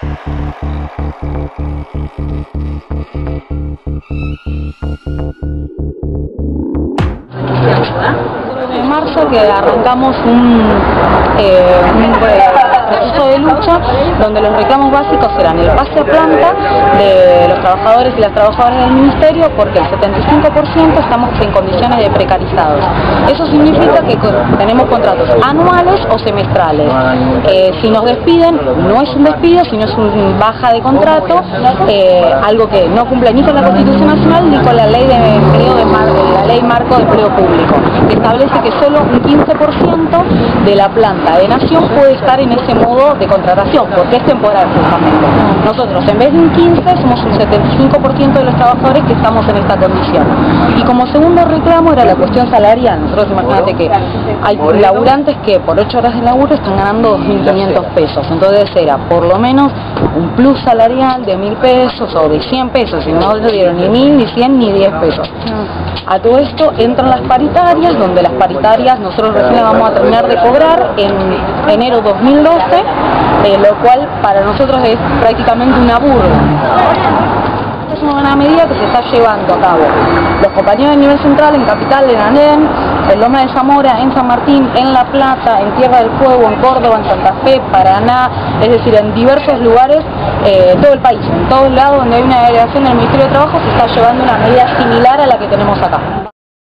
En marzo que arrancamos un proceso de lucha donde los reclamos básicos eran el pase a planta de los trabajadores y las trabajadoras del Ministerio, porque el 75% estamos en condiciones de precarizados. Eso significa que tenemos contratos anuales o semestrales. Si nos despiden, no es un despido, sino es una baja de contrato, algo que no cumple ni con la Constitución Nacional ni con la Ley de Empleo la Ley Marco de Empleo Público, que establece que solo un 15% de la planta de Nación puede estar en ese modo de contratación, porque es temporal justamente. Nosotros, en vez de un 15%, somos un 75% de los trabajadores que estamos en esta condición. Y como segundo reclamo era la cuestión salarial. Nosotros, imagínate que hay laburantes que por 8 horas de laburo están ganando 2.500 pesos. Entonces era por lo menos un plus salarial de 1.000 pesos o de 100 pesos, y no le dieron ni 1.000, ni 100, ni 10 pesos. A todo esto entran las paritarias, donde las paritarias nosotros recién vamos a terminar de cobrar en enero 2012, lo cual para nosotros es prácticamente una burla. Es una medida que se está llevando a cabo. Los compañeros de nivel central en Capital, en Alén, en Loma de Zamora, en San Martín, en La Plata, en Tierra del Fuego, en Córdoba, en Santa Fe, Paraná, es decir, en diversos lugares, todo el país, en todos lados donde hay una delegación del Ministerio de Trabajo, se está llevando una medida similar a la que tenemos acá.